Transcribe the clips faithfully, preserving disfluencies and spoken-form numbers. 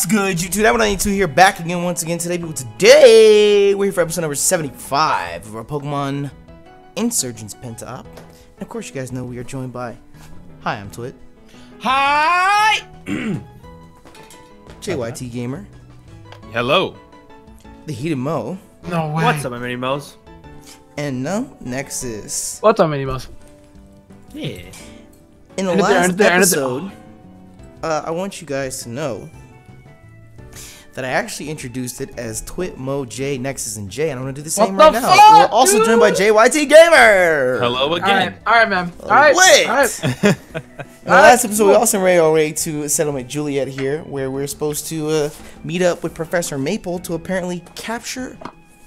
What's good, YouTube? That one I need to hear back again once again today, people. Today we're here for episode number seventy-five of our Pokemon Insurgents Penta-Op. And of course, you guys know we are joined by. Hi, I'm Twit. Hi, JayYTGamer. Hello. The Heated Mo. No way. What's up, my mini mo's? And no, Nexus. What's up, mini mo's? Yeah. In the and last there, episode, there, uh, I want you guys to know that I actually introduced it as Twit, Mo, Jay, Nexus, and Jay, and I'm gonna do the same what right the now. Fuck, We're also dude? joined by JayYTGamer. Hello again. All right, man. All right. Wait. All right. All right. In the last episode, we also ran our way to Settlement Juliet here, where we're supposed to uh, meet up with Professor Maple to apparently capture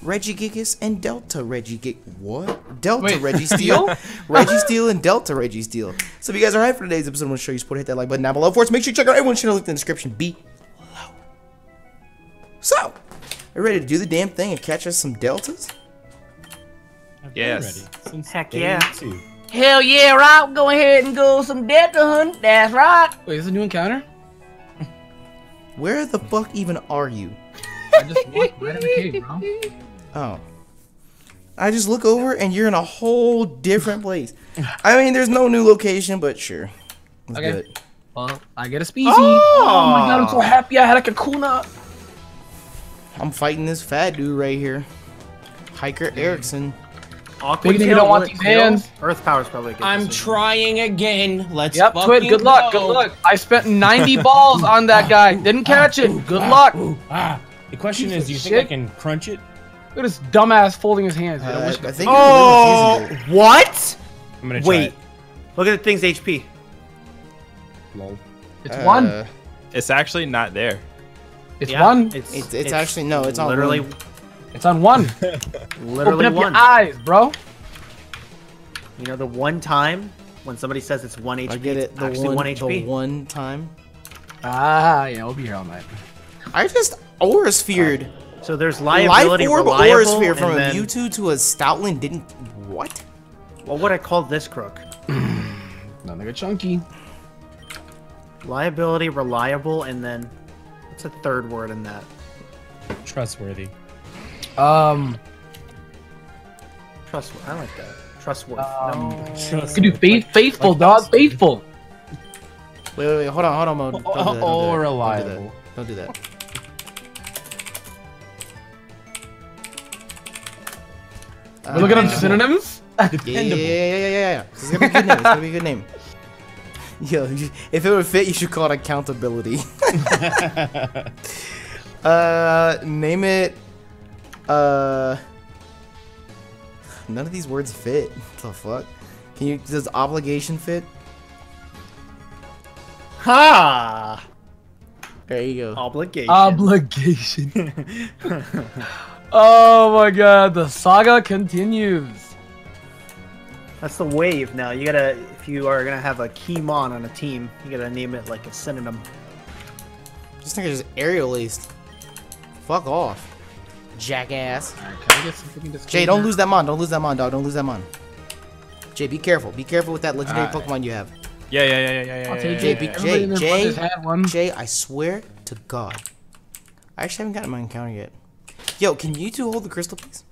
Regigigas and Delta Regig. What? Delta Registeel? Registeel and Delta Registeel. So if you guys are hyped for today's episode, I'm gonna show you support. Hit that like button down below. Of course, make sure you check out everyone's channel link in the description below. So, are you ready to do the damn thing and catch us some deltas? Yes. Ready since Heck yeah. Two. Hell yeah, right? Go ahead and go some delta hunt. That's right. Wait, is this a new encounter? Where the fuck even are you? I just walked right in the cave, bro. Oh. I just look over and you're in a whole different place. I mean, there's no new location, but sure. Let's okay. do it. Well, I get a species. Oh! Oh my god, I'm so happy I had a Kakuna. I'm fighting this fat dude right here. Hiker Erickson. Awkward. You don't want these hands. Earth power's probably good. I'm trying again. Let's Yep, Twit, good go. luck, good luck. I spent ninety balls on that guy. Didn't catch it. Good luck. The question Piece is, do you shit. think I can crunch it? Look at this dumbass folding his hands. Uh, I wish I think oh, really what? I'm gonna try Wait. It. Look at the thing's H P. Lol. It's uh, one. It's actually not there. It's yeah, one. It's, it's, it's, it's actually, no, it's on literally. One. It's on one. literally Open up one. your eyes, bro. You know, the one time when somebody says it's one H P, I get it. The actually one, one H P. The one time. Ah, yeah, we'll be here all night. I just Aura Sphered. Uh, so there's liability Life Orb Aura Sphere from then... a Mewtwo to a Stoutland didn't. What? Well, what I call this crook. Not like a chunky. Liability, reliable, and then. What's a third word in that? Trustworthy. Um. Trustworthy. I like that. Trustworthy. Um, no. Trustworthy. You could do faith, faithful, like, dog. Faithful. Wait, wait, wait. Hold on, hold on, Mo. Don't oh, do that, oh don't reliable. Don't do that. Don't do that. We're uh, looking up synonyms? Yeah, yeah, yeah, yeah, yeah. It's gonna be a good name. It's gonna be a good name. Yo, if it would fit, you should call it accountability. uh, name it. Uh, none of these words fit. What the fuck? Can you? Does obligation fit? Ha! There you go. Obligation. Obligation. Oh my god, the saga continues. That's the wave now. You gotta, if you are gonna have a Keymon on a team, you gotta name it like a synonym. This nigga just aerial aced. Fuck off. Jackass. All right, can I get some Jay, don't lose that Mon. Don't lose that Mon, dog. Don't lose that Mon. Jay, be careful. Be careful with that legendary right. Pokemon you have. Yeah, yeah, yeah, yeah, yeah. I'll take Jay, yeah, Jay, yeah. Jay, Jay, one. Jay, I swear to God. I actually haven't gotten my encounter yet. Yo, can you two hold the crystal, please?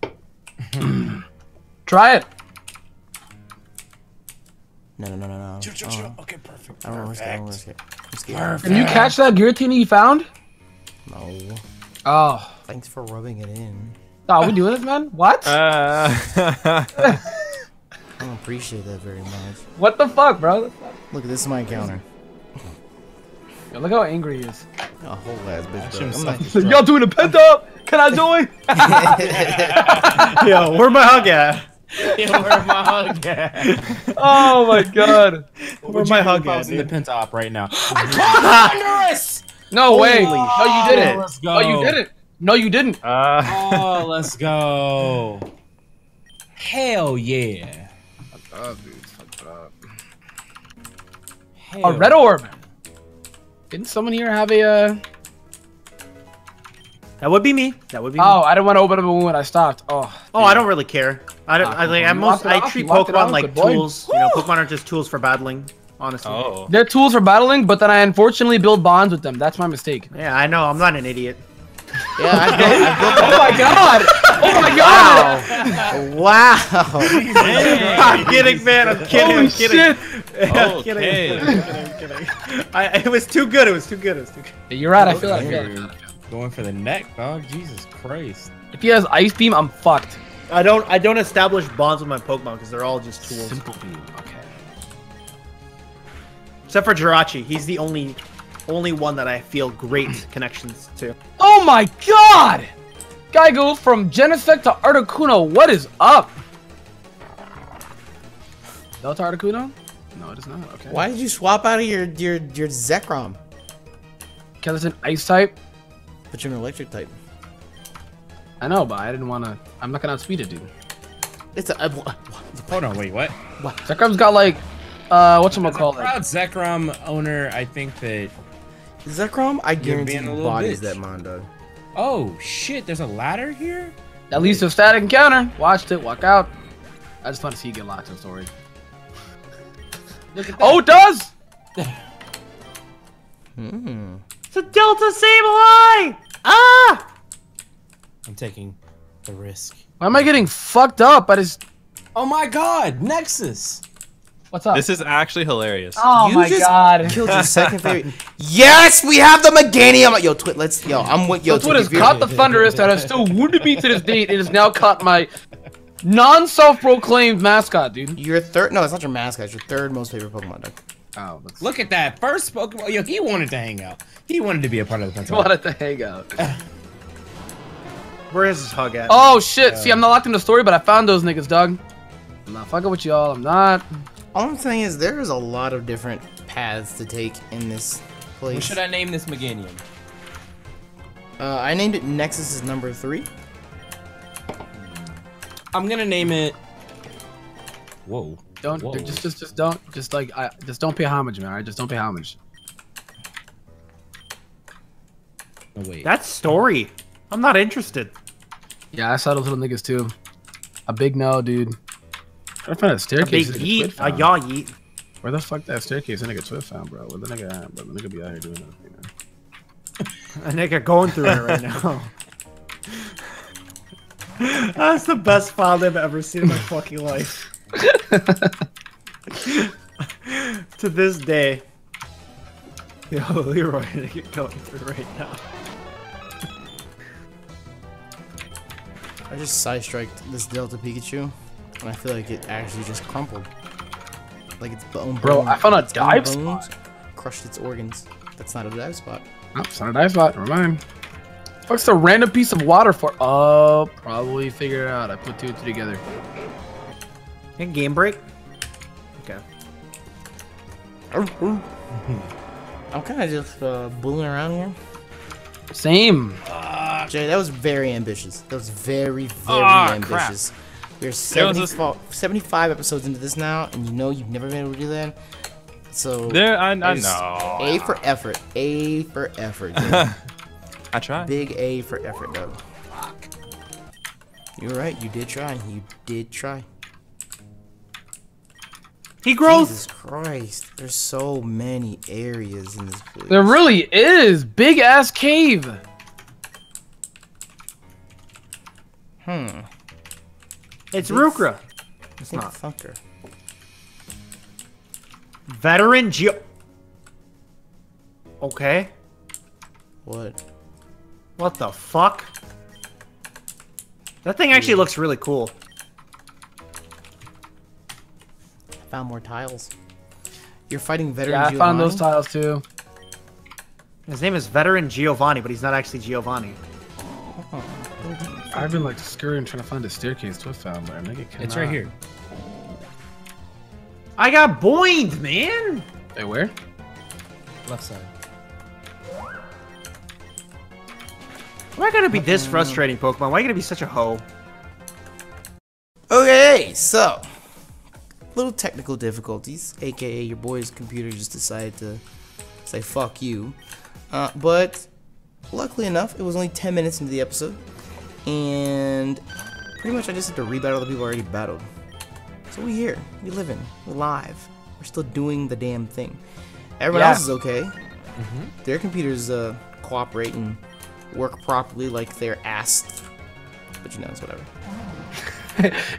Try it. No, no, no, no, no. Chill, chill, chill. Oh. Okay, perfect. I don't risk it. I don't risk it. I'm scared. Perfect. Can you catch that Giratina you found? No. Oh. Thanks for rubbing it in. Oh, are we doing this, man? What? Uh. I don't appreciate that very much. What the fuck, bro? Look, this is my encounter. Yo, look how angry he is. A whole ass bitch. Y'all doing a pent up? Can I join? Yo, where's my hug at? Yeah, where my hug at? Oh my god. Where my hug at? In the pent-op right now. I caught Honduras! No way. No, you didn't. Let's go. No, you didn't. No, you didn't. Uh, oh, let's go. Hell yeah. Fuck up, dude. Fuck up. Hell. A red orb. Didn't someone here have a... Uh... That would be me. That would be. Oh, me. I didn't want to open up a wound when I stopped. Oh. Dude. Oh, I don't really care. I don't. Uh, I like. I most. I treat Pokemon like tools. You know, Pokemon are just tools for battling. honestly. Oh. They're tools for battling, but then I unfortunately build bonds with them. That's my mistake. Yeah, I know. I'm not an idiot. Yeah, I built, I built oh my god! Oh my god! Wow! Hey. I'm kidding, man. I'm kidding. Holy I'm kidding. Shit. I'm kidding. Okay. I'm kidding. I'm kidding. I'm kidding. I, it was too good. It was too good. It was too good. You're right. I feel like okay. Going for the neck, dog. Jesus Christ! If he has Ice Beam, I'm fucked. I don't. I don't establish bonds with my Pokemon because they're all just tools. Simple Beam. Okay. Except for Jirachi, he's the only. Only one that I feel great connections to. Oh my god! Guy goes from Genesect to Articuno. What is up? Delta Articuno? No, it is not. Okay. Why did you swap out of your your your Zekrom? Because it's an ice type. But you're an electric type. I know, but I didn't want to. I'm not gonna outspeed it, dude. It's a. Uh, Hold on, wait, what? What? Zekrom's got like, uh, whatchamacallit? Proud Zekrom owner, I think that. Zekrom, I guarantee you bodies bitch. That Mondo. Oh shit, there's a ladder here? That leads to a static encounter. Watched it, walk out. I just want to see you get locked, I'm sorry. Look at that. Oh, it does! mm. It's a Delta Sableye! Ah! I'm taking the risk. Why am I getting fucked up? I just... Oh my god, Nexus! What's up? This is actually hilarious. Oh you my just god! Killed your second favorite. Yes, we have the Meganium. Yo, Twit, let's. Yo, I'm with yo. So Twit has caught the Thunderous that has still wounded me to this date. It has now caught my non-self-proclaimed mascot, dude. Your third? No, it's not your mascot. It's your third most favorite Pokemon. Dude. Oh, let's... look at that first Pokemon. Yo, he wanted to hang out. He wanted to be a part of the country. He wanted to hang out. Where is his hug at? Oh shit! Uh, See, I'm not locked in the story, but I found those niggas, Doug. I'm not fucking with y'all. I'm not. All I'm saying is there is a lot of different paths to take in this place. What should I name this Meganium? Uh, I named it Nexus is number three. I'm gonna name it. Whoa! Don't Whoa. just just just don't just like I just don't pay homage, man. Alright, just don't pay homage. Oh wait. That's story. I'm not interested. Yeah, I saw those little niggas too. A big no, dude. I found a staircase. A big yeet. A yaw yeet. Where the fuck that staircase? A nigga Twit found, bro. Where the nigga at? Bro, the nigga be out here doing nothing. A nigga going through it right now. That's the best file I've ever seen in my fucking life. To this day. Yo, Leroy, nigga going through right now. I just side-striked this Delta Pikachu. And I feel like it actually just crumpled. Like its bone. Bro, bone, I found a dive spot. Crushed its organs. That's not a dive spot. Nope, it's not a dive spot. Never mind. What's the random piece of water for? Oh, probably figure it out. I put two and two together. And game break? Okay. I'm kind of just uh, booling around here. Same. Uh, Jay, that was very ambitious. That was very, very uh, ambitious. Crap. We're seventy-five episodes into this now, and you know you've never been able to do that. So there, I, I know. A for effort. A for effort. I tried. Big A for effort, though. You're right. You did try. You did try. He grows. Jesus Christ! There's so many areas in this place. There really is. Big ass cave. Hmm. It's Rukra. It's not. Fucker. Veteran Geo. Okay. What? What the fuck? That thing Dude. actually looks really cool. I found more tiles. You're fighting Veteran Giovanni? Yeah, I found those tiles too. His name is Veteran Giovanni, but he's not actually Giovanni. I've been like scurrying trying to find a staircase to a found, but I think it cannot. It's right here. I got boinged, man! Hey, where? Left side. Why gotta be this frustrating, Pokemon? Why you gotta be such a hoe? Okay, so. Little technical difficulties, aka your boy's computer just decided to say fuck you. Uh, but luckily enough, it was only ten minutes into the episode. And pretty much I just had to rebattle the people I already battled. So we're here, we living, we're live, We're still doing the damn thing. Everyone yeah. else is okay. Mm-hmm. Their computers uh, cooperate and work properly like they're asked. But you know, it's whatever.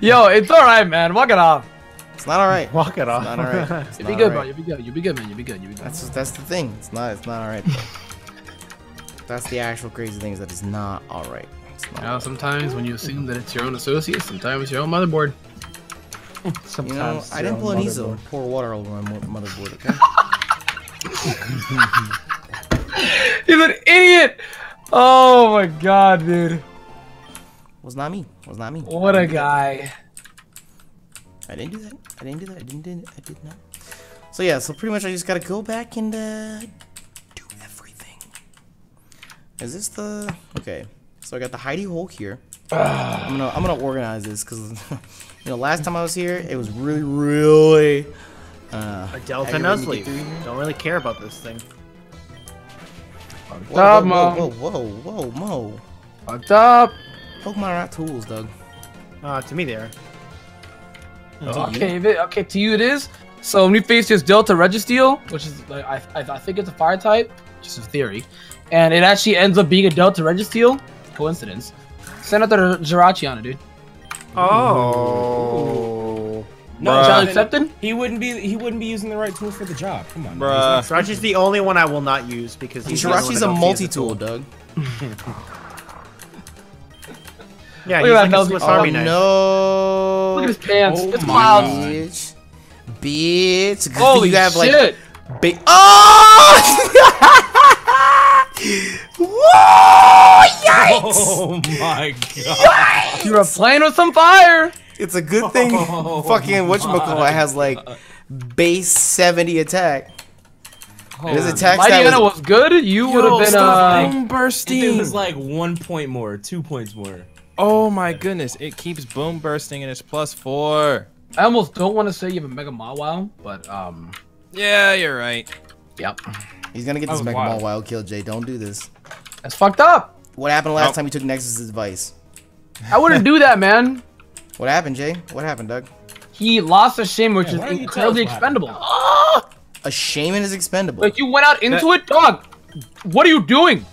Yo, it's alright, man. Walk it off. It's not alright. Walk it off. It's not alright. You'll be good, bro. You'll be good. You'll be good, man. You'll be good. You'll be good. That's just, that's the thing. It's not. It's not alright. That's the actual crazy thing is that it's not alright. You know, sometimes when you assume that it's your own associates, sometimes it's your own motherboard. Sometimes. You know, I didn't pull an easel and pour water over my motherboard. Okay. He's an idiot. Oh my god, dude. Was not me. Was not me. What a guy. I didn't do that. I didn't do that. I didn't. Did, I did not. So yeah. So pretty much, I just gotta go back and uh, do everything. Is this the okay? So I got the hidey hole here. I'm gonna I'm gonna organize this because you know last time I was here it was really really. Uh, a Delta Nuzleaf. Don't really care about this thing. Whoa, up, whoa, whoa, whoa, whoa, whoa, Mo. Fucked up. Pokemon are not tools, Doug. Uh, to me they are. Oh, okay, okay, to you it is. So when we face this Delta Registeel, which is like I, I I think it's a fire type, just a theory, and it actually ends up being a Delta Registeel. Coincidence. Send out the Giratina, dude. Oh. No, challenge accepted. He wouldn't be. He wouldn't be using the right tool for the job. Come on, bruh. Jirachi's the only one I will not use because he's Jirachi's a multi-tool, Doug. Yeah, he's like a Swiss Army knife. No. Look at his pants. Oh, it's clouds. Bitch. Bitch. Holy you have, shit. Like, big. Oh. Whoa! Yikes! Oh my god! Yikes! You were playing with some fire. It's a good thing. Oh fucking whatchamacallit has like base seventy attack. Oh, his attack stat was, was good. You would have been uh, boom bursting. It was like one point more, two points more. Oh my goodness! It keeps boom bursting and it's plus four. I almost don't want to say you have a Mega Mawile, but um. Yeah, you're right. Yep. He's gonna get this Mega Mawile kill, Jay. Don't do this. That's fucked up. What happened last oh. time you took Nexus' advice? I wouldn't do that, man. What happened, Jay? What happened, Doug? He lost a shame, which yeah, is incredibly expendable. Oh! A shame is expendable. Like you went out into that... it, dog. What are you doing?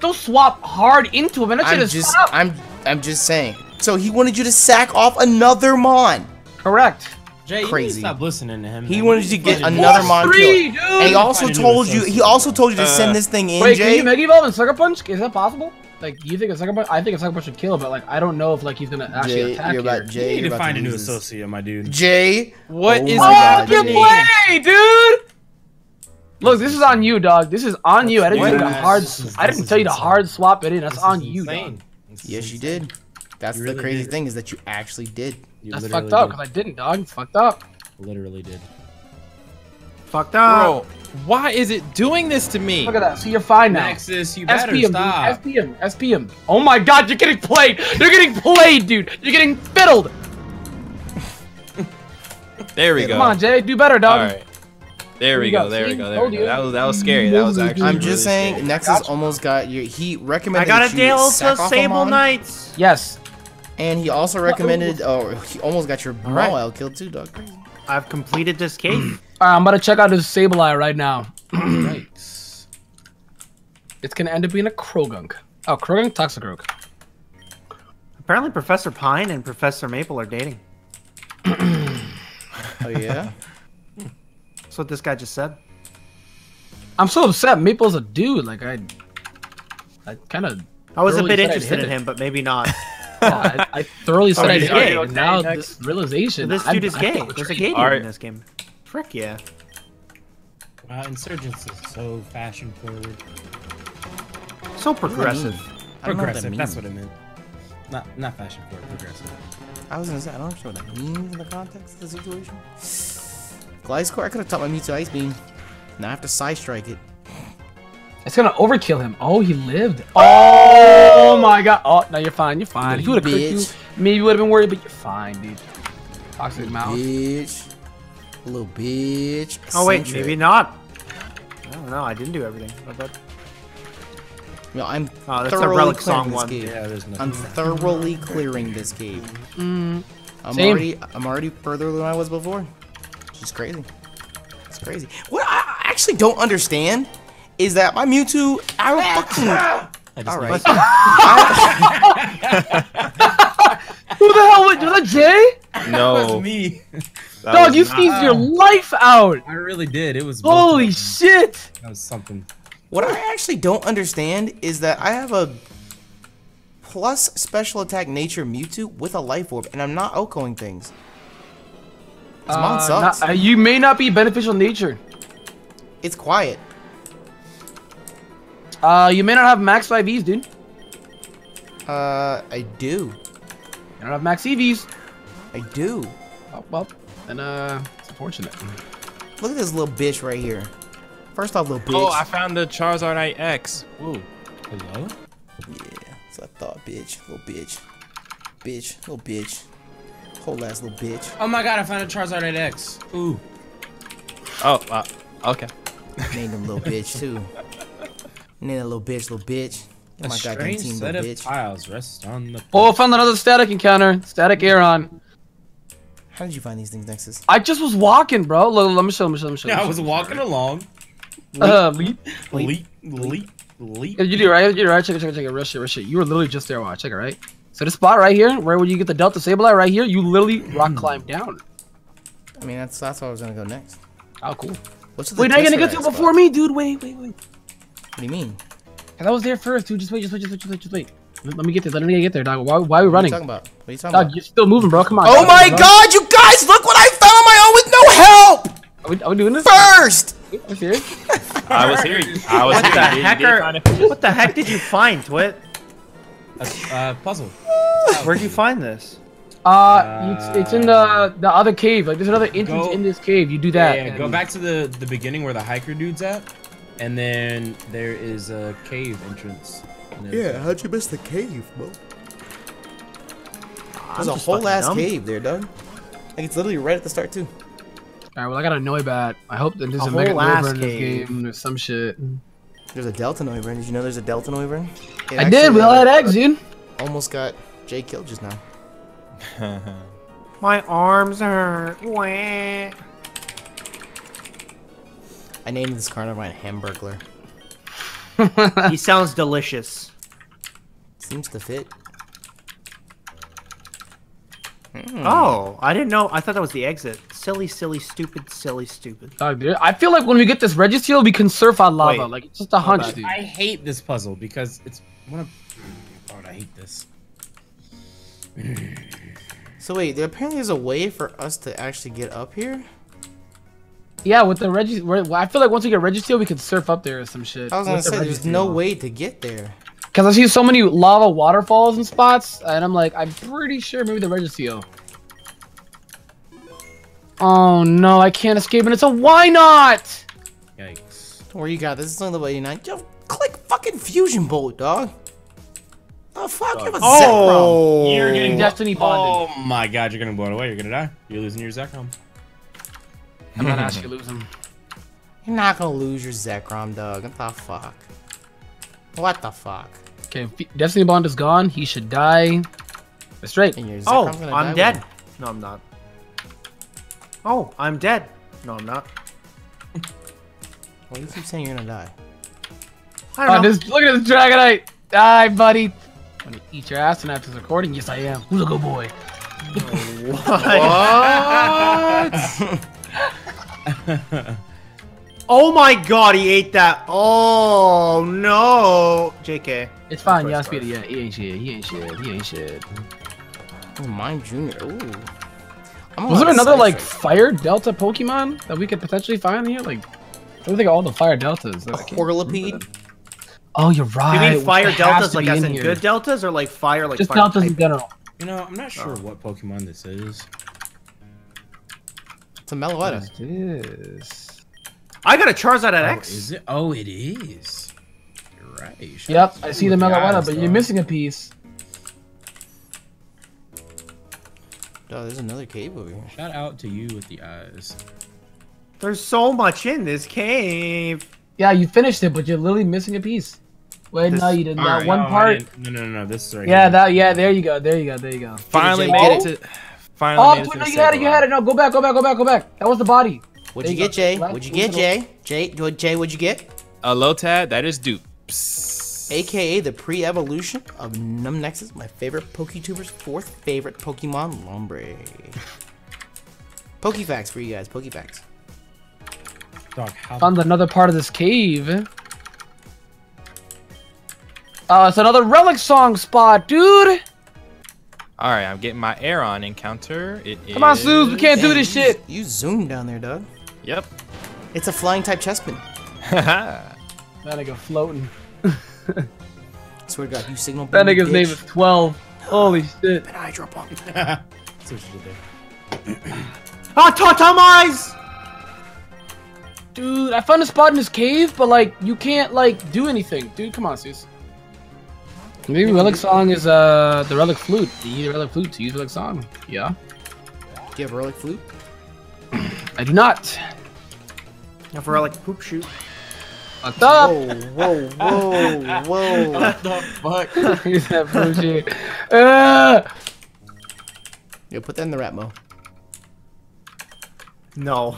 Don't swap hard into him. And I'm just, up. I'm, I'm just saying. So he wanted you to sack off another Mon. Correct. Jay, crazy. Stop listening to him. He man. wanted you to get another Mon kill. And he also told you. He also told you to uh, send this thing in. Wait, Jay? Can you Mega Evolve and Sucker Punch? Is that possible? Like, you think a Sucker Punch? I think a Sucker Punch should kill, but like, I don't know if like he's gonna actually Jay, attack. You're about, here. Jay, you need you're to find to a new associate, this. my dude. Jay, what oh is that? Fucking play, dude. Look, this is on you, dog. This is on That's you. I didn't tell you to hard. I didn't tell you to hard swap it in. That's on you, dog. Yes, you did. That's the crazy thing is that you actually did. You That's fucked up, did. Cause I didn't, dog. It's fucked up. Literally did. Fucked up. Bro, why is it doing this to me? Look at that. So you're fine now. Nexus, you better S P M, stop. Dude. S P M, S P M. Oh my god, you're getting played. You're getting played, dude. You're getting fiddled. There we go. Come on, Jay. Do better, dog. All right. There we go. There we go. There we go. That was that was scary. That was actually. I'm just saying, Nexus almost got your. He recommended. I got a Delta Sable Knights. Yes. And he also recommended, oh, he almost got your Mawile killed too, Doug. I've completed this case. Alright, I'm about to check out his Sableye right now. Right. It's gonna end up being a Krogunk. Oh, Krogunk, Toxicroak. Apparently Professor Pine and Professor Maple are dating. Oh yeah? That's what this guy just said. I'm so upset, Maple's a dude, like I... I kinda... I was a bit interested in him, but maybe not. Yeah, I, I thoroughly said oh, I did. Okay, now next. this realization. So this dude I, is I, gay. I There's a gay dude in this game. Frick yeah. Wow, Insurgents is so fashion forward. So progressive. What progressive, that that's what it meant. Not not fashion forward, progressive. I was gonna say, I don't know what that means in the context of the situation. Gliscor, I could have taught my Mewtwo Ice Beam. Now I have to side strike it. It's gonna overkill him. Oh, he lived. Oh my god. Oh, no, you're fine. You're fine. If you would have clicked you, maybe would have been worried, but you're fine, dude. Toxic little mouth. Bitch. Little bitch. Oh, wait. Centric. Maybe not. I don't know. I didn't do everything. No, I'm oh, that's thoroughly a relic song one. Yeah, there's nothing. I'm thoroughly clearing this cave. Mm. I'm, already, I'm already further than I was before. It's crazy. It's crazy. What I actually don't understand is that my Mewtwo, I don't fucking... I just All right. Who the hell was, was that? Jay? No, that was me. That Dog, was you sneezed not... your life out. I really did. It was. Holy shit! That was something. What I actually don't understand is that I have a plus special attack nature Mewtwo with a life orb, and I'm not outgoing things. This uh, mod sucks. Not, uh, you may not be beneficial nature. It's quiet. Uh, you may not have max five E's, dude. Uh, I do. You don't have max E Vs. I do. Oh, well, then, uh, it's unfortunate. Look at this little bitch right here. First off, little bitch. Oh, I found the Charizardite X. Ooh. Hello? Yeah, that's what I thought, bitch. Little bitch. Bitch. Little bitch. Whole ass little bitch. Oh my god, I found a Charizardite X. Ooh. Oh, uh, okay. Named him little bitch, too. And then a little bitch, little bitch. Oh a my god, team, set little of bitch. Piles rest on the oh, I found another static encounter. Static Aeron. How did you find these things, Nexus? I just was walking, bro. Let, let me show, let me show, let me show. Yeah, I was walking along. Leap, uh, leap, leap, leap, leap. You do right, you do right. Check it, check it, check it. Rush it, rush it. You were literally just there. Watch, check it, right? So this spot right here, where would you get the Delta Sableye right here? You literally rock climb down. I mean, that's that's where I was gonna go next. Oh, cool. What's the wait, now you're gonna get to it before me, dude. Wait, wait, wait. What do you mean? Cause I was there first, dude. Just wait, just wait, just wait, just wait, just wait. Let me get there. Let me get there, dog. Why, why are we running? What are you talking about? What are you talking dog, about? You're still moving, bro. Come on. Oh my God, you guys! Look what I found on my own with no help. Are we, are we doing this? First. Are you serious? I was here. I was what here. The heck are, what the heck did you find, Twit? A uh, puzzle. Where'd you find this? Uh, uh it's, it's in the the other cave. Like, there's another entrance go, in this cave. You do that. Yeah, yeah. Go back to the the beginning where the hiker dude's at. And then there is a cave entrance. Yeah, how'd you miss the cave, bro? There's a whole ass cave there, Doug. Like, it's literally right at the start, too. Alright, well, I got a Noibat. I hope that there's a Mega Noibat in this game or some shit. There's a Delta Noibat. Did you know there's a Delta Noibat? I did. We all had eggs, dude. Almost got Jay killed just now. My arms hurt. Wah. I named this Carnivine Hamburglar. He sounds delicious. Seems to fit. Mm. Oh, I didn't know. I thought that was the exit. Silly, silly, stupid, silly, stupid. Oh, dude. I feel like when we get this Registeel, we can surf on lava. Wait, like, it's just a hunch, dude. I hate this puzzle because it's one of. Oh, I hate this. So, wait, there apparently there's a way for us to actually get up here? Yeah, with the Regi, I feel like once we get Registeel, we can surf up there or some shit. I was gonna say, there's no way to get there. Cause I see so many lava waterfalls and spots, and I'm like, I'm pretty sure maybe the Registeel. Oh no, I can't escape, and it's a why not? Yikes! Don't worry, you got this. It's only level eighty-nine. Yo, click fucking fusion bolt, dog. Oh fuck, you have a Zekrom. You're getting destiny bonded. Oh my god, you're gonna blow it away. You're gonna die. You're losing your Zekrom. I'm not asking you to lose him. You're not gonna lose your Zekrom, dog. What the fuck? What the fuck? Okay, if Destiny Bond is gone. He should die. That's right. Oh, I'm dead. One. No, I'm not. Oh, I'm dead. No, I'm not. Why do you keep saying you're gonna die? I don't oh, know. This, look at this Dragonite. Die, buddy. I'm gonna eat your ass tonight after this recording. Yes, I am. Who's a good boy? Oh, what? What? Oh my god, he ate that. Oh no. J K. It's fine, y'all speed it. Yeah, he ain't shit. He ain't shit. He ain't shit. Oh, mine Junior. Ooh. Was there another like fire Delta Pokemon that we could potentially find here? Like, I don't think all the fire Deltas. A Horlipede? Oh, you're right. You mean fire Deltas like as in good Deltas or like fire like just Deltas in general? You know, I'm not sure what Pokemon this is. It's a Meloetta. What is I got a Charizard at oh, X. Is it? Oh, it is. You're right. You yep, I see the Meloetta, but though. You're missing a piece. Oh, there's another cave over here. Shout out to you with the eyes. There's so much in this cave. Yeah, you finished it, but you're literally missing a piece. Wait, this, no, you didn't. That right, one no, part. No, no, no, no. This is right. Yeah, here. that. Yeah, there you go. There you go. There you go. Finally made it to. Finally oh, made it through no, the you had it, you had it. No, go back, go back, go back, go back. That was the body. What'd you, you get, Jay? Last what'd you get, Jay? Jay, Jay, what'd you get? A low tad, that is dupes. A K A the pre-evolution of Numnexus, my favorite PokeTuber's fourth favorite Pokemon, Lombre. Pokefacts for you guys, Pokefacts. Dog, how found another part of this cave. Oh, it's another relic song spot, dude! Alright, I'm getting my air on encounter. It Come is... on, Suze, we can't Dang, do this you, shit! You zoomed down there, dog. Yep. It's a flying type chestman. Haha. That nigga floating. Swear to God, you signal. That nigga's bitch. Name is twelve. Holy shit. An eye drop on. That's what you did there. Ah, Totemize! Dude, I found a spot in this cave, but like, you can't like, do anything. Dude, come on, Suze. Maybe Relic Song is uh the Relic Flute. You need a Relic Flute to use Relic Song. Yeah. Do you have a Relic Flute? I do not. Now for Relic Poop Shoot. What's up? Whoa, whoa, whoa, whoa. What the fuck? Use that Poop Shoot. Uh! Yo, put that in the rap, Mo. No.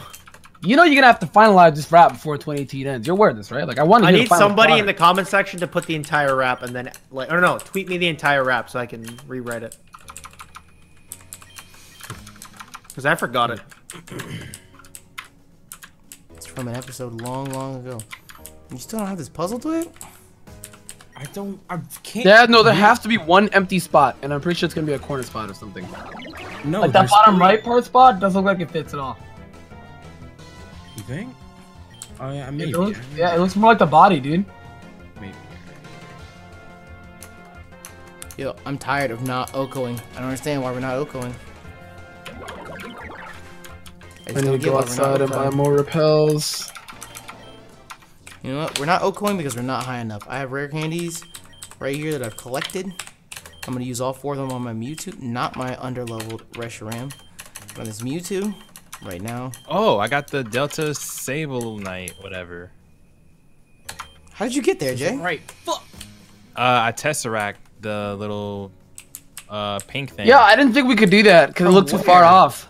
You know you're gonna have to finalize this rap before twenty eighteen ends. You're aware of this, right? Like I want to. I need somebody in the comment section to put the entire rap and then, like, or no, tweet me the entire rap so I can rewrite it. Cause I forgot it. It's from an episode long, long ago. You still don't have this puzzle to it? I don't. I can't. Yeah, no, there has to be one empty spot, and I'm pretty sure it's gonna be a corner spot or something. No, like that bottom right part spot doesn't look like it fits at all. You think? Oh yeah, maybe. It looks, yeah, it looks more like the body, dude. Maybe. Yo, I'm tired of not Okoing. I don't understand why we're not Okoing. I, I need to go outside and buy more repels. You know what? We're not Okoing because we're not high enough. I have rare candies right here that I've collected. I'm gonna use all four of them on my Mewtwo, not my underleveled Reshiram. But on this Mewtwo. Right now. Oh, I got the Delta Sable Knight, whatever. How did you get there, Jay? Right. Fuck. Uh, I Tesseract the little uh pink thing. Yeah, I didn't think we could do that because it looked too far off.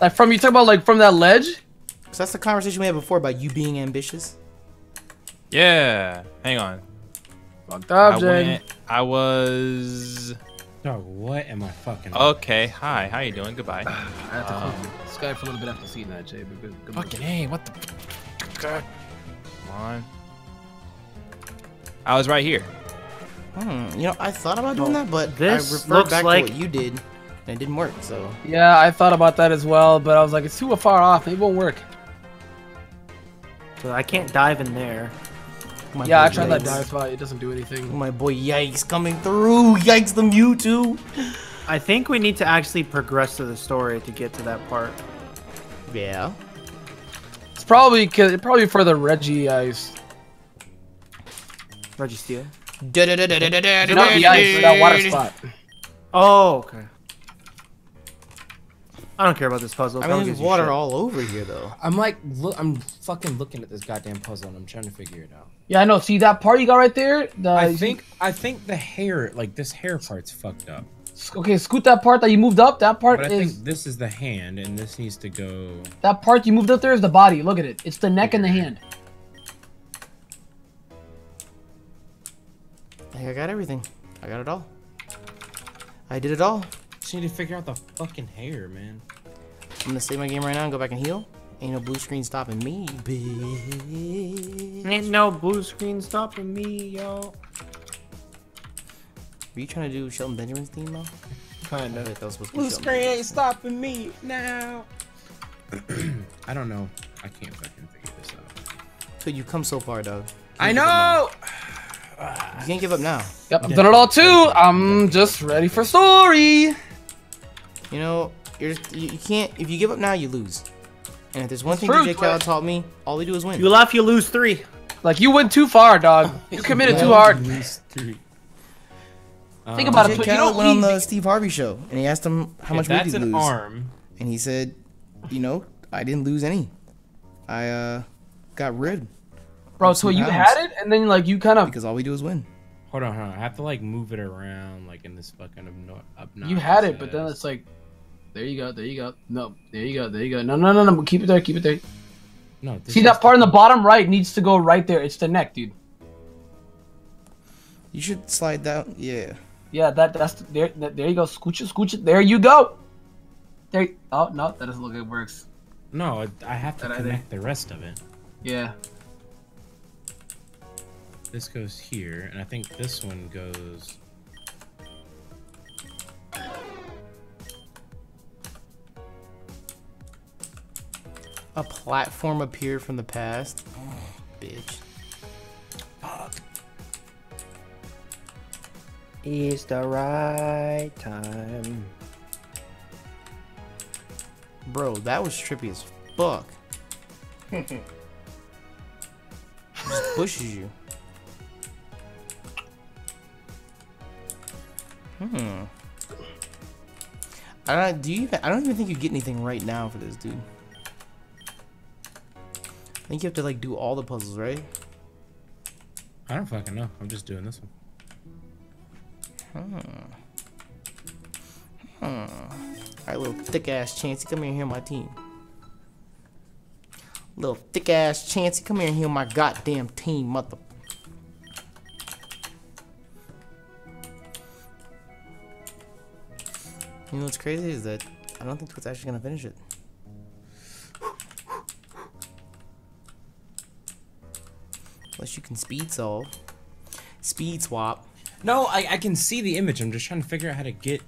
Like from you talking about like from that ledge? Cause that's the conversation we had before about you being ambitious. Yeah. Hang on. Fucked up, I, Jay. Went, I was. Oh, what am I fucking? Okay, on? Hi, how you doing? Goodbye. I have to um, Skype for a little bit after seeing that, Jay. But good, good fucking hey, what the? God. Come on. I was right here. Hmm. You know, I thought about doing well, that, but this I referred looks back like... to what you did, and it didn't work. So. Yeah, I thought about that as well, but I was like, it's too far off. It won't work. So I can't dive in there. My yeah, I tried yikes. that dive spot. It doesn't do anything. My boy, yikes, coming through. Yikes, the Mewtwo. I think we need to actually progress to the story to get to that part. Yeah. It's probably probably for the Regigigas. Registeel. Da da da da da da da da. Not the ice, but that water spot. Oh, okay. I don't care about this puzzle. I mean, there's water all over here, though. I'm like, look, I'm fucking looking at this goddamn puzzle, and I'm trying to figure it out. Yeah, I know. See that part you got right there? The, I think, see? I think the hair, like this hair part's fucked up. Okay, scoot that part that you moved up. That part but I is. Think this is the hand, and this needs to go. That part you moved up there is the body. Look at it. It's the neck and the hand. I think I got everything. I got it all. I did it all. Just need to figure out the fucking hair, man. I'm gonna save my game right now and go back and heal. Ain't no blue screen stopping me, bitch. Ain't no blue screen stopping me, yo. Were you trying to do Shelton Benjamin's theme, though? Kind of. That was supposed to be blue Shelton screen Benjamin. Ain't stopping me now. I don't know. I can't fucking figure this out. So you've come so far, dog. I know. You can't give up now. Yep, I've done it all too. I'm just ready for story. You know, you're just, you, you can't. If you give up now, you lose. And if there's one it's thing J. Cal taught me, all we do is win. You left, you lose three. Like you went too far, dog. You committed too hard. Lose three. Um, Think about J. it. J. Cal went on the Steve Harvey show, and he asked him how much weight he lose. Arm. And he said, you know, I didn't lose any. I uh, got rid. Bro, so you pounds. had it, and then like you kind of because all we do is win. Hold on, hold on. I have to like move it around like in this fucking obno obnoxious. You had it, ass. But then it's like, there you go, there you go. No, there you go, there you go. No, no, no, no. Keep it there, keep it there. No. See that part in the bottom right needs to go right there. It's the neck, dude. You should slide down. Yeah. Yeah, that that's the, there. That, there you go. Scooch it, scooch it. There you go. There. Oh no, that doesn't look like it works. No, I have to that connect the rest of it. Yeah. This goes here, and I think this one goes. A platform appeared from the past. Oh, bitch. Fuck. Is the right time. Bro, that was trippy as fuck. Just pushes you. Hmm. I don't. Do you? Even, I don't even think you get anything right now for this, dude. I think you have to like do all the puzzles, right? I don't fucking know. I'm just doing this one. Hmm. Hmm. All right, little thick ass Chansey, come here and heal my team. Little thick ass Chansey, come here and heal my goddamn team, mother. You know what's crazy is that I don't think Twit's actually gonna finish it. Unless you can speed solve, speed swap. No, I I can see the image. I'm just trying to figure out how to get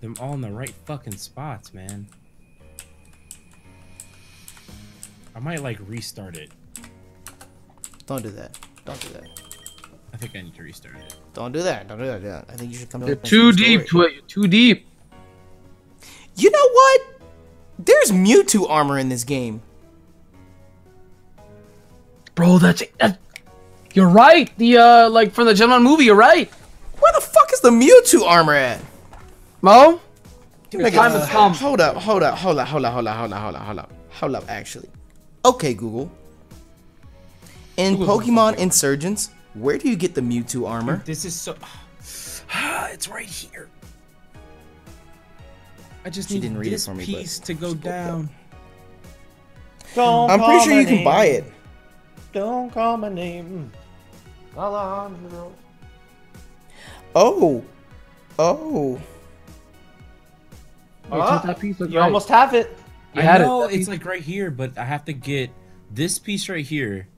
them all in the right fucking spots, man. I might like restart it. Don't do that. Don't do that. I think I need to restart it. Don't do that. Don't do that. Yeah. I think you should come. You're too deep, Twit. You're too deep. You know what? There's Mewtwo armor in this game. Bro, that's, that's you're right. The uh, like from the Gemini movie. You're right. Where the fuck is the Mewtwo armor at? Mo, the time has come. Hold up, hold up, hold up, hold up, hold up, hold up, hold up, hold up, hold up. Actually, okay, Google. In Pokemon Insurgents, where do you get the Mewtwo armor? This is so. It's right here. I just she need didn't read this it for me, piece to go down. Don't I'm pretty sure you name. Can buy it. Don't call my name, Alejandro. Oh, oh. Wait, uh, that piece you right. almost have it. You I know it. It's like right here, but I have to get this piece right here,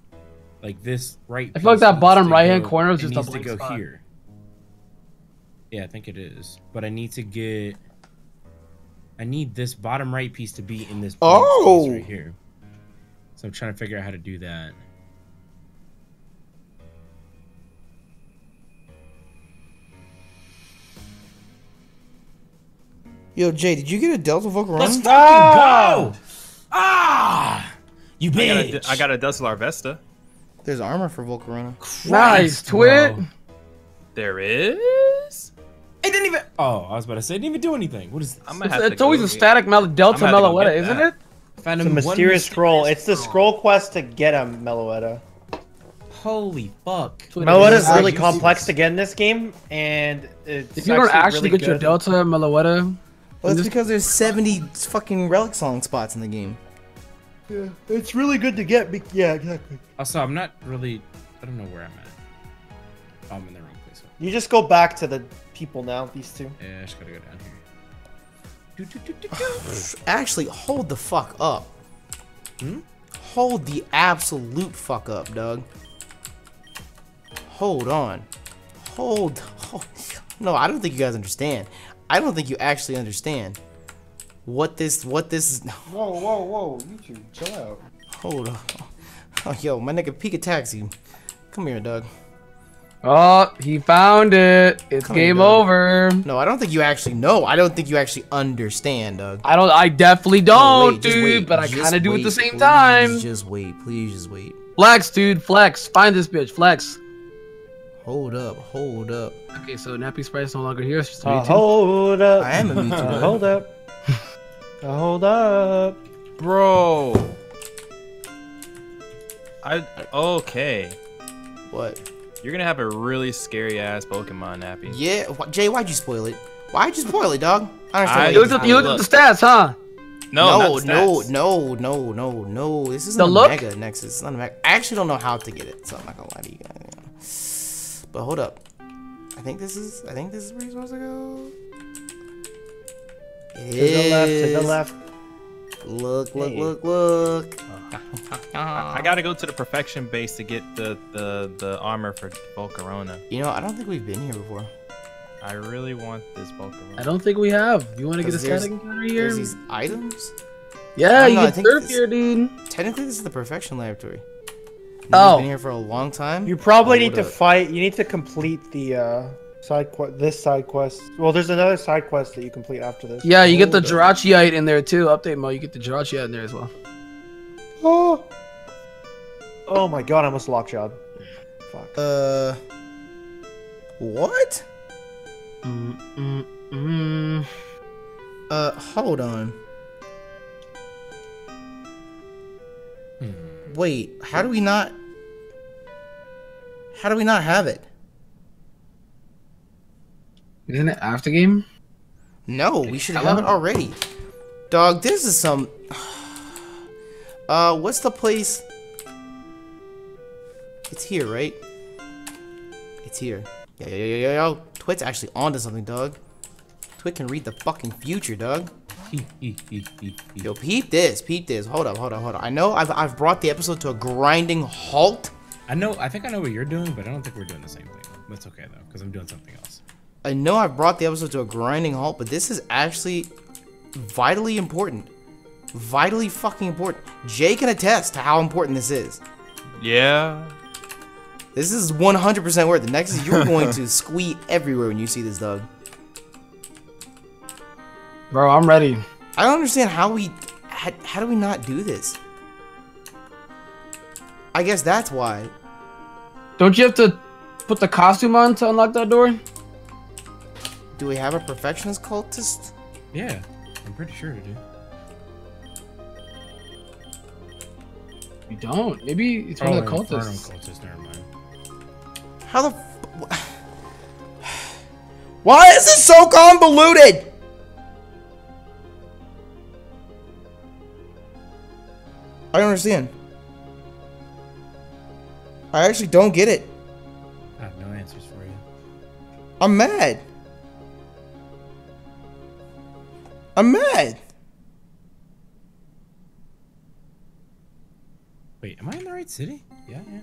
like this right. I feel like that bottom right-hand corner is just needs a blank to go spot. Here. Yeah, I think it is. But I need to get. I need this bottom right piece to be in this oh. piece right here. So I'm trying to figure out how to do that. Yo, Jay, did you get a Delta Volcarona? Let's fucking oh! go! Ah! You bitch! I got a, I got a Dusselar Vesta. There's armor for Volcarona. Christ, nice, Twit! Bro. There is? It didn't even... Oh, I was about to say, it didn't even do anything. What is this? I'm gonna have it's to it's always a static Mel Delta Meloetta, isn't it? Found it's a mysterious, mysterious scroll. Scroll. It's the scroll quest to get a Meloetta. Holy fuck. Meloetta is really complex to get in this game, and it's If you don't actually really get good. Your Delta Meloetta... Well, it's because there's seventy fucking relic song spots in the game. Yeah, it's really good to get. Be yeah, exactly. Also, I'm not really. I don't know where I'm at. Oh, I'm in the wrong place. You just go back to the people now. These two. Yeah, I just gotta go down here. Do, do, do, do, do. Actually, hold the fuck up. Hmm? Hold the absolute fuck up, Doug. Hold on. Hold. Oh. No, I don't think you guys understand. I don't think you actually understand what this what this is. Whoa, whoa, whoa, YouTube, chill out. Hold on. Oh, yo, my nigga Pika Taxi. Come here, Doug. Oh, he found it. It's Come game here, over. No, I don't think you actually know. I don't think you actually understand, Doug. I don't I definitely don't, no, wait, dude, wait, but I kinda do wait, at the same please, time. Just wait, please just wait. Flex, dude, flex. Find this bitch, flex. Hold up, hold up. Okay, so Nappy Sprite's no longer here. It's just a Mewtwo. Uh, hold up. I am a Mewtwo. uh, hold up. Uh, hold up. Bro. I. Okay. What? You're gonna have a really scary ass Pokemon, Nappy. Yeah, Jay, why'd you spoil it? Why'd you spoil it, dog? I don't I, you looked at, you looked at the stats, huh? No, no, no, no, no, no. This isn't a Mega Nexus. It's not a Mega. I actually don't know how to get it, so I'm not gonna lie to you guys. But hold up, I think this is. I think this is where you're supposed to go. To the left. To the left. Look! Look! Hey. Look! Look! I gotta go to the perfection base to get the the the armor for Volcarona. You know, I don't think we've been here before. I really want this Volcarona. I don't think we have. You want to get a static encounter here? There's these items? Yeah, you know, can surf here, dude. Technically, this is the Perfection Laboratory. Oh. We've been here for a long time. You probably oh, need to up. fight. You need to complete the uh, side quest. This side quest. Well, there's another side quest that you complete after this. Yeah, you oh, get the Jirachiite in there, too. Update, Mo. You get the Jirachiite in there as well. Oh. Oh, my God. I almost locked job. Fuck. Uh. What? Mm, mm, mm. Uh, hold on. Mm. Wait, how do we not? How do we not have it? Isn't it after game? No, we should have it already. Dog, this is some. Uh, what's the place? It's here, right? It's here. Yo, yo, yo, yo, yo. Twit's actually onto something, dog. Twit can read the fucking future, dog. Yo, peep this, peep this. Hold up, hold up, hold up. I know I've, I've brought the episode to a grinding halt. I know, I think I know what you're doing, but I don't think we're doing the same thing. That's okay, though, because I'm doing something else. I know I've brought the episode to a grinding halt, but this is actually vitally important. Vitally fucking important. Jay can attest to how important this is. Yeah. This is one hundred percent worth it. Nexus, you're going to squee everywhere when you see this, dog. Bro, I'm ready. I don't understand how we... How, how do we not do this? I guess that's why. Don't you have to put the costume on to unlock that door? Do we have a perfectionist cultist? Yeah, I'm pretty sure we do. You don't. Maybe it's one oh, of the cultists. cultists. Never mind. How the f why is this so convoluted? I don't understand. I actually don't get it. I have no answers for you. I'm mad. I'm mad. Wait, am I in the right city? Yeah, yeah.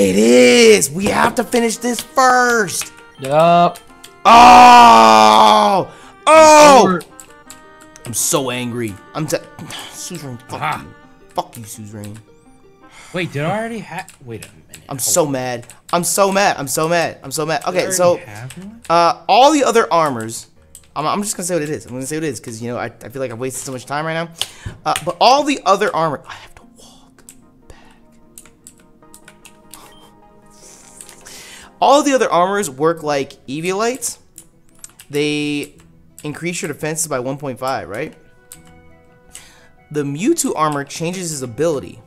It is! We have to finish this first! Yup. Oh! Oh! I'm so angry. I'm t- Suzerain, fuck Aha. you. Fuck you, Suzerain. Wait, did I already have- Wait a minute. I'm so on. mad. I'm so mad. I'm so mad. I'm so mad. Okay, so, uh, all the other armors, I'm, I'm just gonna say what it is. I'm gonna say what it is, because, you know, I, I feel like I've wasted so much time right now. Uh, but all the other armor- I have to walk back. All the other armors work like Eviolites. They increase your defenses by one point five, right? The Mewtwo armor changes his ability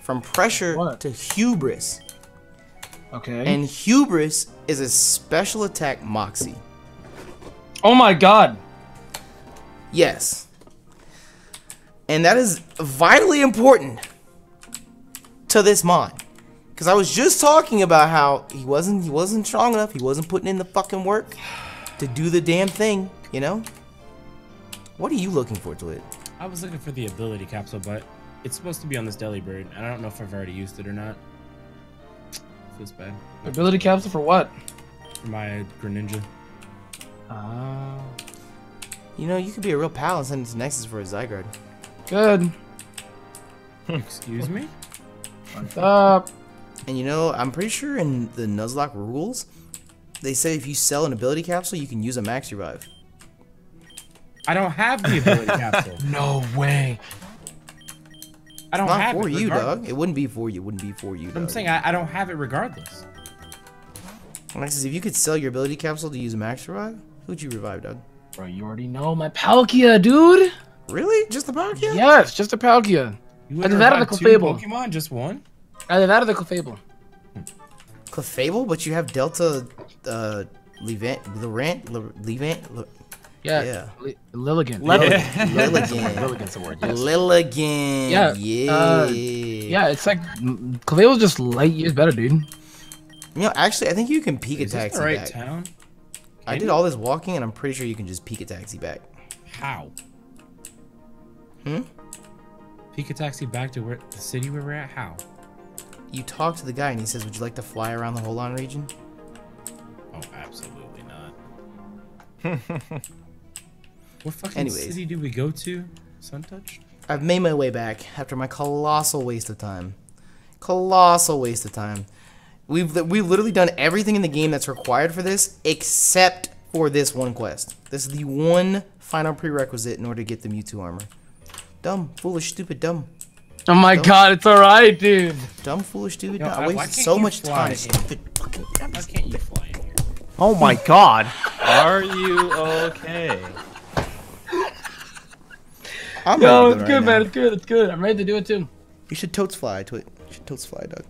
from pressure what? to hubris. Okay. And hubris is a special attack moxie. Oh my God. Yes. And that is vitally important to this mod. Because I was just talking about how he wasn't he wasn't strong enough. He wasn't putting in the fucking work to do the damn thing, you know? What are you looking for, Twit? I was looking for the ability capsule, but it's supposed to be on this Delibird, and I don't know if I've already used it or not. Feels bad. Ability capsule for what? For my Greninja. Ah. Uh, you know, you could be a real pal and send it to Nexus for a Zygarde. Good. Excuse me? What's up? And you know, I'm pretty sure in the Nuzlocke rules, they say if you sell an ability capsule, you can use a max revive. I don't have the ability capsule. No way. I don't have it. Not for you, dog. It wouldn't be for you. It wouldn't be for you, dog. I'm saying I, I don't have it regardless. Nexus, if you could sell your ability capsule to use a max revive, who'd you revive, dog? Bro, you already know my Palkia, dude. Really? Just the Palkia? Yes, just the Palkia. You and that of the Clefable. Pokemon, just one? Either that or the Clefable. Clefable? But you have Delta, uh, Levant, Levant, Levant, Le yeah, yeah. Li Lilligan. Lilligan. Lilligan. Lilligan's the word, yes. Lilligan. Yeah. Yeah. Uh, yeah, it's like, Clefable's just light years better, dude. You know, actually, I think you can peak a taxi back. Is this the right town? I did all this walking, and I'm pretty sure you can just peek a taxi back. How? Hmm? Peek a taxi back to where the city where we're at? How? You talk to the guy, and he says, would you like to fly around the Holon region? Oh, absolutely not. What fucking Anyways, city did we go to? Suntouch? I've made my way back after my colossal waste of time. Colossal waste of time. We've, we've literally done everything in the game that's required for this, except for this one quest. This is the one final prerequisite in order to get the Mewtwo armor. Dumb, foolish, stupid, dumb. Oh my dumb. God, it's alright, dude. Dumb, foolish, stupid, dumb. I wasted so much time. Stupid fucking dumb. Why can't you fly in here? Oh my God. Are you okay? I'm Yo, it's good, right man. Now. It's good. It's good. I'm ready to do it, too. You should totes fly, Twit. You should totes fly, Doug.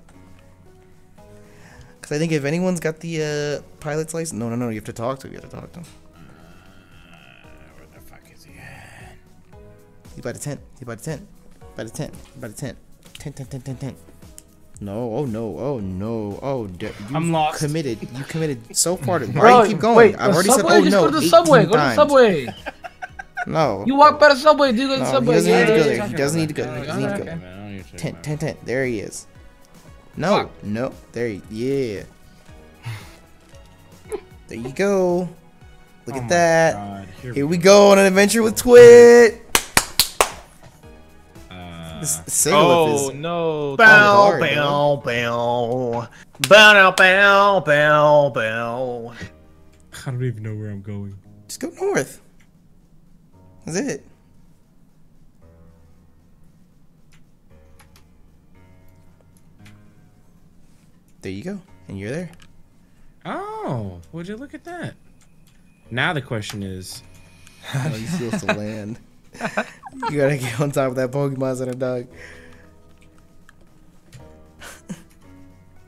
I think if anyone's got the uh, pilot's license, no, no, no, you have to talk to him. You have to talk to him. Uh, where the fuck is he at? He by the tent. He by the tent. By the tent. By the tent. Tent, tent, tent, tent, tent. No, oh no, oh no, oh. You I'm lost. Committed. You committed so far to. Why do you keep going? Wait, I've already subway? said, oh Just no. Go to the subway. Go to the subway. No. You walk by the subway. Do go to the no, subway. He doesn't yeah, need yeah, to go there. He doesn't need to go there. He doesn't need to go there. Tent, tent, tent. There he is. No, Fuck. no, there, you, yeah. There you go. Look oh at that. Here, Here we go. go on an adventure with Twit. Uh, oh is no! Bow, bow, bow, bow, bow, bow, bow. I don't even know where I'm going. Just go north. That's it. There you go, and you're there. Oh, would you look at that? Now the question is, how are you supposed to land? You gotta get on top of that Pokemon Center, dog.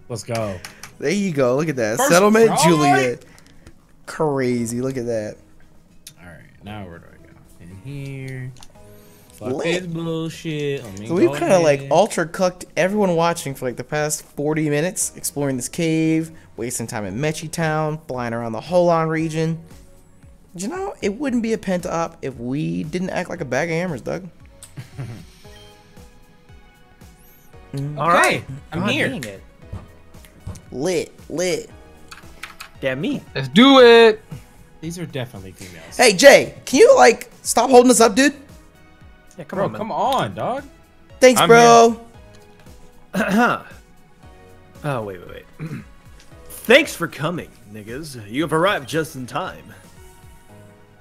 Let's go. There you go. Look at that. First Settlement right. Juliet. Crazy. Look at that. All right, now where do I go? In here. Fuck this bullshit. So we've kind of like ultra cucked everyone watching for like the past forty minutes, exploring this cave, wasting time in Mechi Town, flying around the Holon region. You know, it wouldn't be a pent-op if we didn't act like a bag of hammers, Doug. mm. All right, I'm God, here. It. Lit, lit. Damn me. Let's do it. These are definitely females. Hey Jay, can you like stop holding us up, dude? Yeah, come bro, on, come on, dog. Thanks, I'm bro. oh, wait, wait, wait. Thanks for coming, niggas. You have arrived just in time.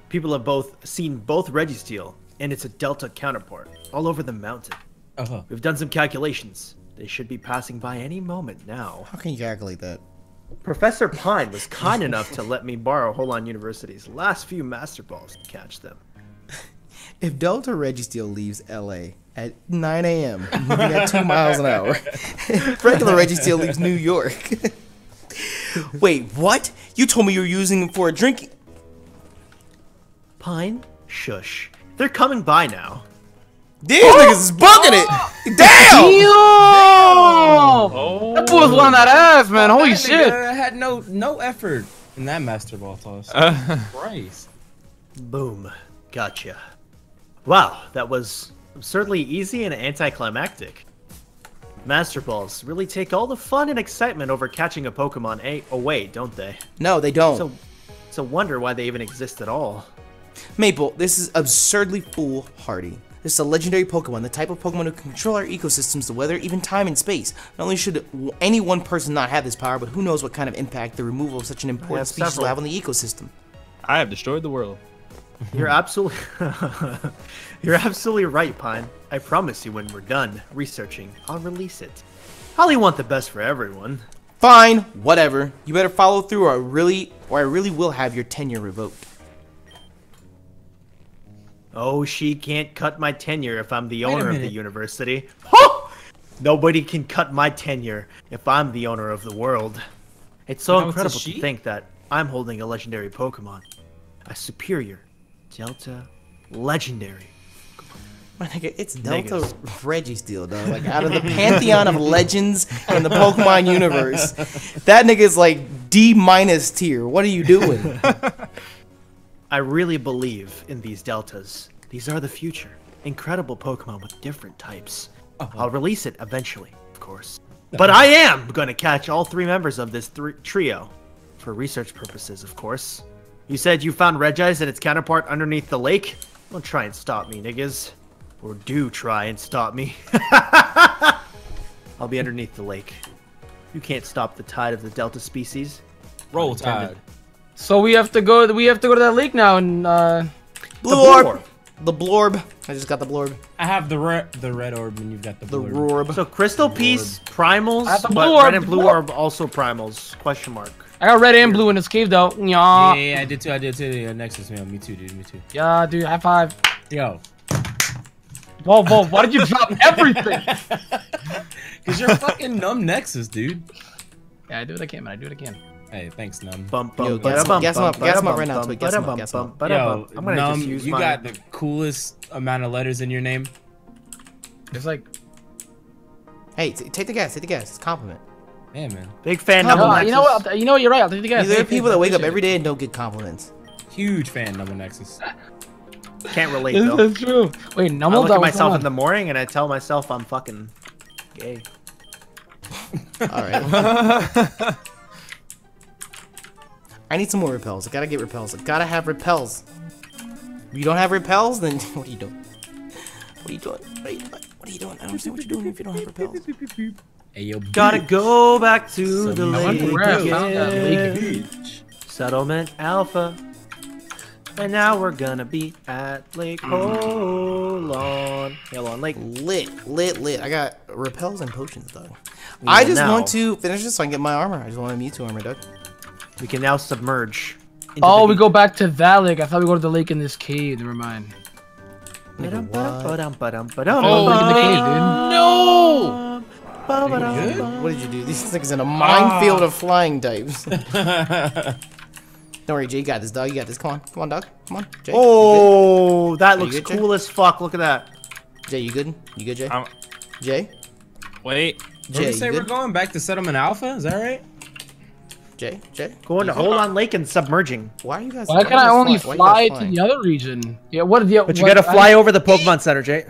People have both seen both Registeel and its a Delta counterpart all over the mountain. Uh-huh. We've done some calculations. They should be passing by any moment now. How can you calculate that? Professor Pine was kind enough to let me borrow Holon University's last few Master Balls to catch them. If Delta Registeel leaves L A at nine A M, moving at two miles an hour, if regular Registeel leaves New York. Wait, what? You told me you were using them for a drink. Pine, shush. They're coming by now. These oh! niggas is bugging oh! it. Damn! Damn! Oh. That boy's won that ass, man. Holy that shit! I had no no effort in that Master Ball toss. Uh. Christ. Boom. Gotcha. Wow, that was absurdly easy and anticlimactic. Master Balls really take all the fun and excitement over catching a Pokemon a away, don't they? No, they don't. So, it's a wonder why they even exist at all. Maple, this is absurdly foolhardy. This is a legendary Pokemon, the type of Pokemon who can control our ecosystems, the weather, even time and space. Not only should any one person not have this power, but who knows what kind of impact the removal of such an important species several. will have on the ecosystem. I have destroyed the world. You're absolutely, you're absolutely right, Pine. I promise you, when we're done researching, I'll release it. I only want the best for everyone. Fine, whatever. You better follow through, or I really, or I really will have your tenure revoked. Oh, she can't cut my tenure if I'm the Wait owner of the university. Oh! Nobody can cut my tenure if I'm the owner of the world. It's so incredible to think that I'm holding a legendary Pokemon. A superior Delta Legendary. It's Delta Registeel, though. Like, out of the pantheon of legends in the Pokemon universe, that nigga's like D minus tier. What are you doing? I really believe in these Deltas. These are the future. Incredible Pokemon with different types. Oh. I'll release it eventually, of course. But I am going to catch all three members of this th trio. For research purposes, of course. You said you found Regigigas and its counterpart underneath the lake? Don't try and stop me, niggas. Or do try and stop me. I'll be underneath the lake. You can't stop the tide of the Delta species. Roll tide. So we have to go. We have to go to that lake now and uh, blorb. The blorb. The blorb. I just got the blorb. I have the re the red orb, and you've got the blorb. The orb. So crystal piece, primals, but red and blue orb also primals. Question mark. I got red and blue in this cave though. Yeah, yeah, yeah, I did too. I did too. Yeah, Nexus, man. Me too, dude. Me too. Yeah, dude. High five. Yo. Whoa, whoa, why did you drop everything? Because you're fucking numb Nexus, dude. Yeah, I do what I can, man. I do what I can. Hey, thanks, numb. Bump, bump, Yo, guess him up, guess him up, guess him up right now. Guess him up, guess him up. Yo, I'm gonna numb, just use you mine. Got the coolest amount of letters in your name. It's like... Hey, t take the guess, take the guess. It's a compliment. Yeah, man. Big fan number Nexus. You know what? You know what? You're right. I'll take the guess. There are people that wake up every day and don't get compliments. Huge fan number Nexus. Can't relate though. This is true. Wait, no, I look at myself in the morning and I tell myself I'm fucking gay. Alright. I need some more repels. I gotta get repels. I gotta have repels. If you don't have repels, then what are you doing? What are you doing? What are you doing? What are you doing? I don't understand what you're doing if you don't have repels. Hey, yo, gotta go back to the lake. Settlement Alpha. And now we're gonna be at Lake Holon. Holon Lake. Lit, lit, lit. I got repels and potions, though. We I just now. want to finish this so I can get my armor. I just want a Mewtwo armor, Doug. We can now submerge. Oh, we go back to that lake. I thought we go to the lake in this cave. Never mind. Like, oh, oh, in the cave, dude. No! What did you do? These things in a minefield ah. of flying types. Don't worry, Jay, you got this, dog. You got this. Come on. Come on, dog. Come on, Jay. Oh, that looks cool as fuck. Look at that. Jay, you good? You good, Jay? I'm... Jay? Wait. Jay, you say we're going back to Settlement Alpha? Is that right? Jay? Jay? Going to Holon Lake and submerging. Why are you guys Why can I only fly to the other region? Yeah, what the But you gotta fly over the Pokemon Center, Jay.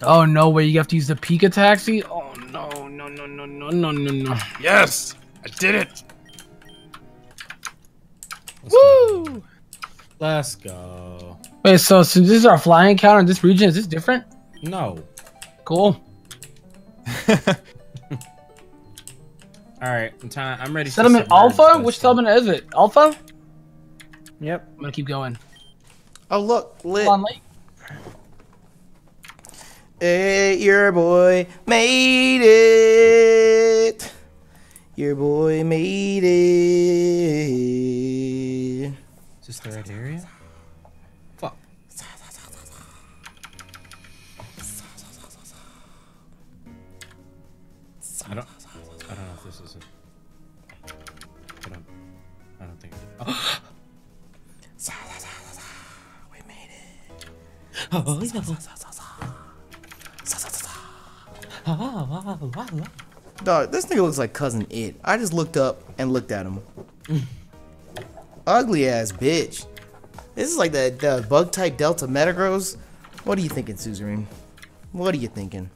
Oh, no way. You have to use the Pika Taxi? Oh, no, no, no, no, no, no, no, no. Yes! I did it! Let's Woo! Go. Let's go. Wait, so since so this is our flying encounter in this region, is this different? No. Cool. Alright, I'm time I'm ready. Settlement Alpha? Which settlement is it? Alpha? Yep. I'm gonna keep going. Oh look, lit. Hold on, late. Hey, your boy made it. Your boy made it. Is this the right area? Fuck. I don't. I don't know if this is it. I don't. I don't think. Oh. We made it. Oh, oh, oh, oh, oh. Dog, this nigga looks like cousin It. I just looked up and looked at him. Ugly ass bitch. This is like that uh, bug type Delta Metagross. What are you thinking, Suzerain? What are you thinking?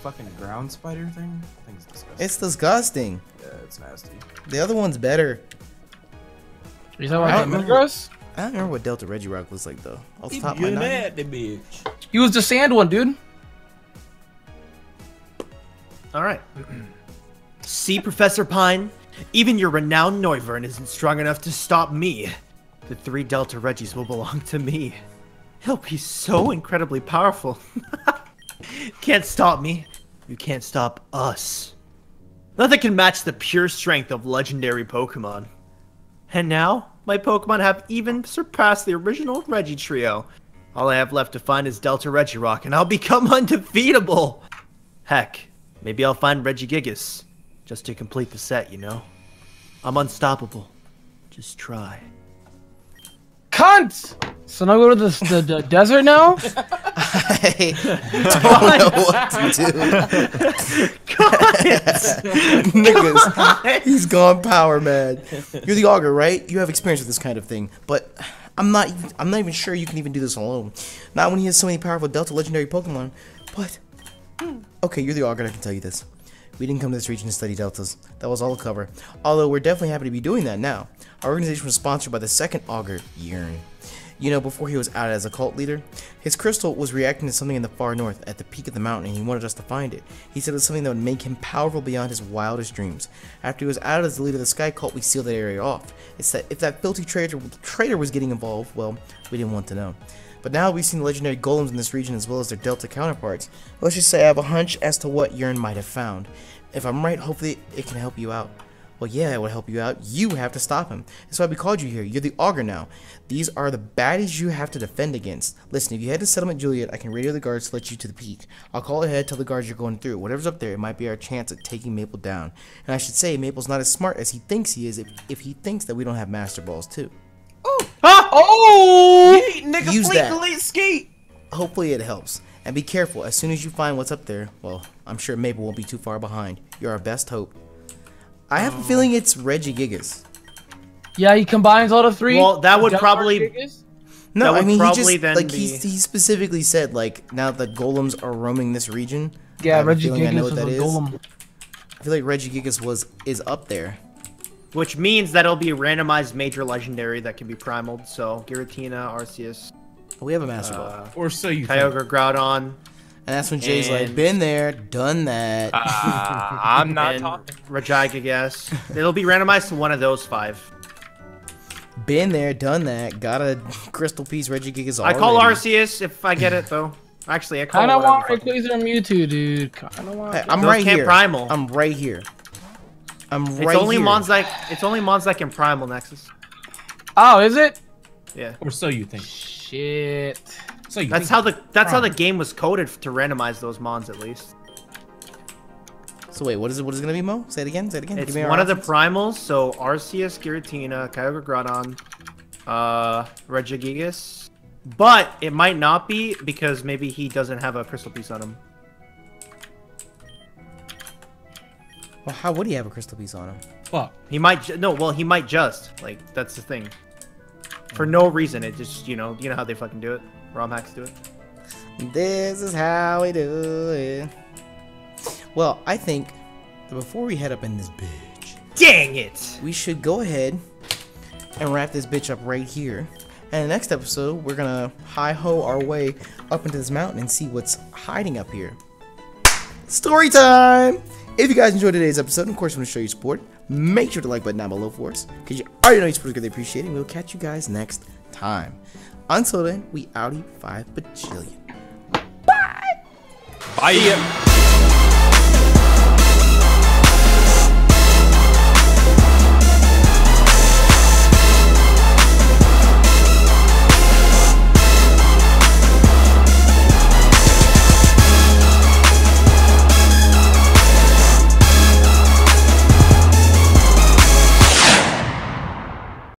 Fucking ground spider thing? That thing's disgusting. It's disgusting. Yeah, it's nasty. The other one's better. Are you talking about Delta Metagross? I don't remember what Delta Regirock looks like though. Off the top of my head. Bitch. He was the sand one, dude. All right. See, Professor Pine? Even your renowned Noivern isn't strong enough to stop me. The three Delta Regis will belong to me. He'll be so incredibly powerful. Can't stop me. You can't stop us. Nothing can match the pure strength of legendary Pokemon. And now, my Pokemon have even surpassed the original Regi trio. All I have left to find is Delta Regirock, and I'll become undefeatable! Heck, maybe I'll find Regigigas, just to complete the set, you know? I'm unstoppable. Just try. Cunt! So now go to the, the, the desert now? I don't know what to do. Cunt! Niggas, he's gone power mad. You're the augur, right? You have experience with this kind of thing, but... I'm not. I'm not even sure you can even do this alone. Not when he has so many powerful Delta legendary Pokemon. But okay, you're the augur. I can tell you this. We didn't come to this region to study deltas. That was all a cover. Although we're definitely happy to be doing that now. Our organization was sponsored by the second augur, Yearn. You know, before he was outed as a cult leader, his crystal was reacting to something in the far north at the peak of the mountain, and he wanted us to find it. He said it was something that would make him powerful beyond his wildest dreams. After he was outed as the leader of the Sky Cult, we sealed that area off. It's that if that filthy traitor, traitor was getting involved, well, we didn't want to know. But now we've seen the legendary golems in this region as well as their Delta counterparts. Let's just say I have a hunch as to what Yearn might have found. If I'm right, hopefully it can help you out. Well, yeah, it would help you out. You have to stop him. That's why we called you here. You're the augur now. These are the baddies you have to defend against. Listen, if you head to Settlement Juliet, I can radio the guards to let you to the peak. I'll call ahead, tell the guards you're going through. Whatever's up there, it might be our chance at taking Maple down. And I should say, Maple's not as smart as he thinks he is if, if he thinks that we don't have Master Balls, too. Oh! Ah! Oh! Yeet, nigga, use that. Delete, skate. Hopefully it helps. And be careful. As soon as you find what's up there, well, I'm sure Maple won't be too far behind. You're our best hope. I have a feeling it's Regigigas. Yeah, he combines all the three. Well, that would probably. No, I mean, he just like he he specifically said like now that golems are roaming this region. Yeah, Regigigas. I know what that is. I feel like Regigigas was is up there, which means that it'll be a randomized major legendary that can be primaled. So Giratina, Arceus. We have a Master Ball. Or so you. Kyogre, Groudon. And that's when Jay's and, like, been there, done that. Uh, I'm not and talking. Regigigas. It'll be randomized to one of those five. Been there, done that. Got a crystal piece Regigigas already. I call Arceus if I get it, though. Actually, I call Kinda want Rayquaza and Mewtwo, dude. Kinda want hey, I'm those right here. Primal. I'm right here. I'm right it's only here. Mons that, it's only Mons that can primal, Nexus. Oh, is it? Yeah. Or so you think. Shit. So that's how the that's how the game was coded to randomize those mons at least. So wait, what is it? What is it gonna be, Mo? Say it again. Say it again. It's Give me one of options. The primals. So Arceus, Giratina, Kyogre, Groudon, uh, Regigigas, but it might not be because maybe he doesn't have a crystal piece on him. Well, how would he have a crystal piece on him? Well, he might no. Well, he might just like that's the thing. For no reason, it just you know you know how they fucking do it. ROM hacks do it. This is how we do it. Well, I think that before we head up in this bitch, dang it, we should go ahead and wrap this bitch up right here. And in the next episode, we're gonna hi-ho our way up into this mountain and see what's hiding up here. Story time! If you guys enjoyed today's episode, of course, I'm gonna show you support. Make sure to like button down below for us, because you already know your support is greatly appreciated. We'll catch you guys next time. Until then, we outie five bajillion. Bye! Bye!